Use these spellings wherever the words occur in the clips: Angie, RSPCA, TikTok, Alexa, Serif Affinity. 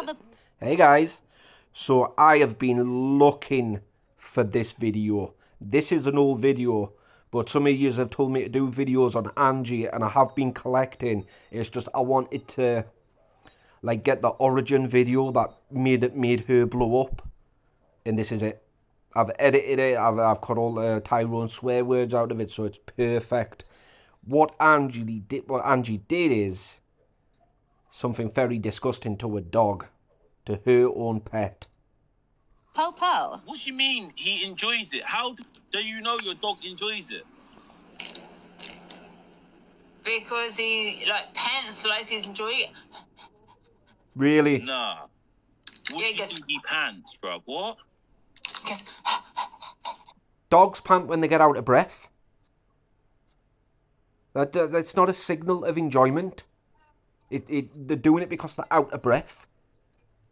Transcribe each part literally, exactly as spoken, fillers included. all the... Hey guys, so I have been looking for this video. This is an old video, but some of you have told me to do videos on Angie, and I have been collecting. It's just I wanted to like get the origin video that made it made her blow up, and this is it. I've edited it. I've, I've cut all the Tyrone swear words out of it, so it's perfect. What Angie did, what Angie did is something very disgusting to a dog, to her own pet. Popo. What do you mean he enjoys it? How do you know your dog enjoys it? Because he like pants like he's enjoying it. Really? Nah. What yeah, do you think he pants, bro? What? Guess. Dogs pant when they get out of breath. That uh, that's not a signal of enjoyment. It it they're doing it because they're out of breath.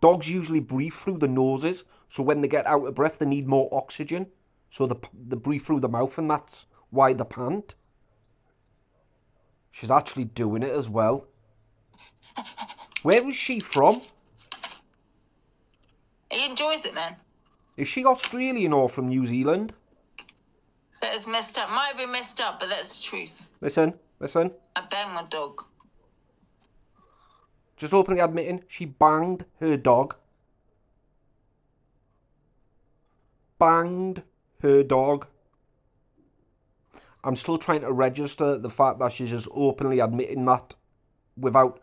Dogs usually breathe through the noses, so when they get out of breath, they need more oxygen, so they they breathe through the mouth, and that's why they pant. She's actually doing it as well. Where was she from? He enjoys it, man. Is she Australian or from New Zealand? That is messed up. Might be messed up, but that's the truth. Listen, listen. I banged my dog. Just openly admitting she banged her dog. Banged her dog. I'm still trying to register the fact that she's just openly admitting that without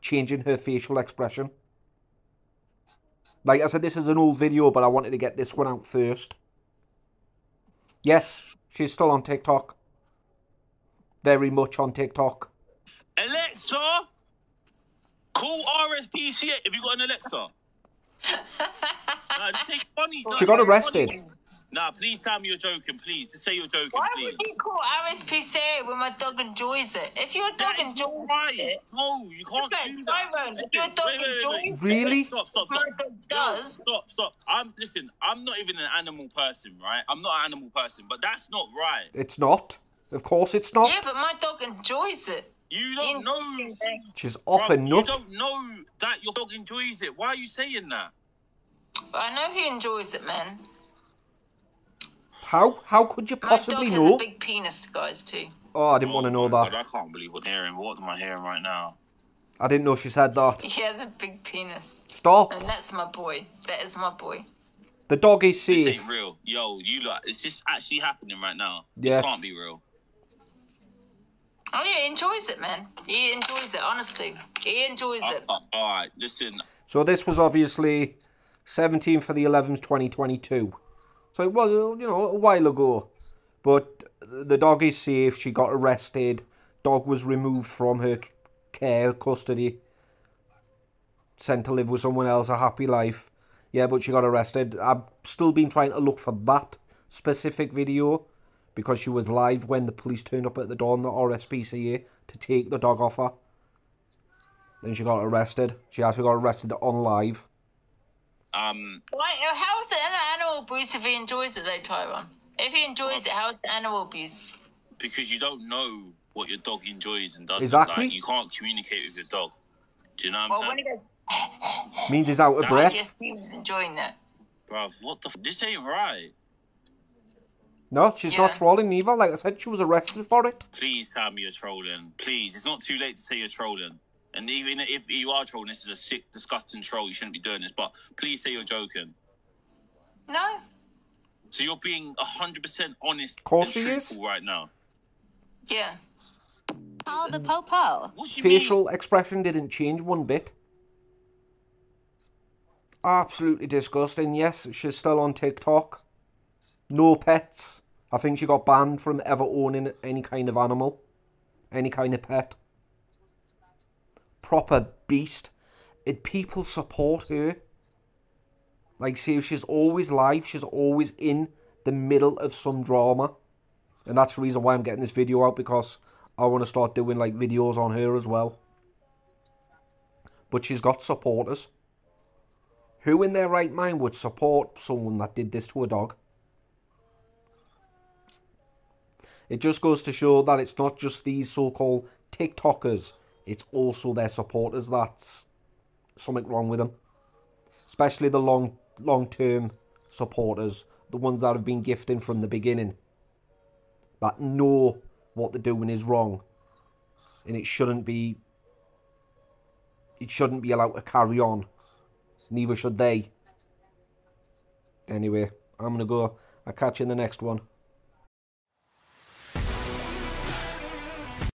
changing her facial expression. Like I said, this is an old video, but I wanted to get this one out first. Yes, she's still on TikTok. Very much on TikTok. Alexa, call R S P C A if you got an Alexa. Nah, this ain't funny. She got arrested. Funny. Nah, please tell me you're joking, please. Just say you're joking, Why please. Why would you call R S P C A when my dog enjoys it? If your dog that enjoys right. it... No, you can't okay, do that. Tyrone, if your dog wait, wait, wait, enjoys really? it... Really? Stop, stop, stop. My dog does. No, stop, stop. I'm, listen, I'm not even an animal person, right? I'm not an animal person, but that's not right. It's not. Of course it's not. Yeah, but my dog enjoys it. You don't In know... She's off a nut. You don't know that your dog enjoys it. Why are you saying that? But I know he enjoys it, man. How? How could you possibly know? My dog has know? a big penis, guys, too. Oh, I didn't oh, want to know that. God, I can't believe what I'm hearing. What am I hearing right now? I didn't know she said that. He has a big penis. Stop. And that's my boy. That is my boy. The dog is safe. This ain't real. Yo, you lot, is this actually happening right now? Yes. This can't be real. Oh, yeah, he enjoys it, man. He enjoys it, honestly. He enjoys uh, it. Uh, all right, listen. So this was obviously seventeenth of the eleventh, twenty twenty-two. So it was, you know, a while ago. But the dog is safe. She got arrested. Dog was removed from her care, custody. Sent to live with someone else, a happy life. Yeah, but she got arrested. I've still been trying to look for that specific video, because she was live when the police turned up at the door in the R S P C A to take the dog off her. Then she got arrested. She actually got arrested on live. Um, Why, how is it an animal abuse if he enjoys it though, Tyrone? If he enjoys um, it, how is it animal abuse? Because you don't know what your dog enjoys and doesn't. Exactly. Like, you can't communicate with your dog. Do you know what well, I'm saying? He means he's out of that, breath. I guess he was enjoying that. Bruv, what the f? This ain't right. No, she's yeah. not trolling either. Like I said, she was arrested for it. Please tell me you're trolling. Please, it's not too late to say you're trolling. And even if you are trolling, this is a sick, disgusting troll. You shouldn't be doing this, but please say you're joking. No. So you're being one hundred percent honest and truthful right now? Yeah. Oh, the po-po. Facial mean? expression didn't change one bit. Absolutely disgusting. Yes, she's still on TikTok. No pets. I think she got banned from ever owning any kind of animal. Any kind of pet. Proper beast. Did people support her? Like, see, she's always live. She's always in the middle of some drama. And that's the reason why I'm getting this video out, because I want to start doing, like, videos on her as well. But she's got supporters. Who in their right mind would support someone that did this to a dog? It just goes to show that it's not just these so-called TikTokers. It's also their supporters that's something wrong with them. Especially the long, long-term supporters, the ones that have been gifting from the beginning, that know what they're doing is wrong, and it shouldn't be. It shouldn't be allowed to carry on. Neither should they. Anyway, I'm gonna go. I'll catch you in the next one.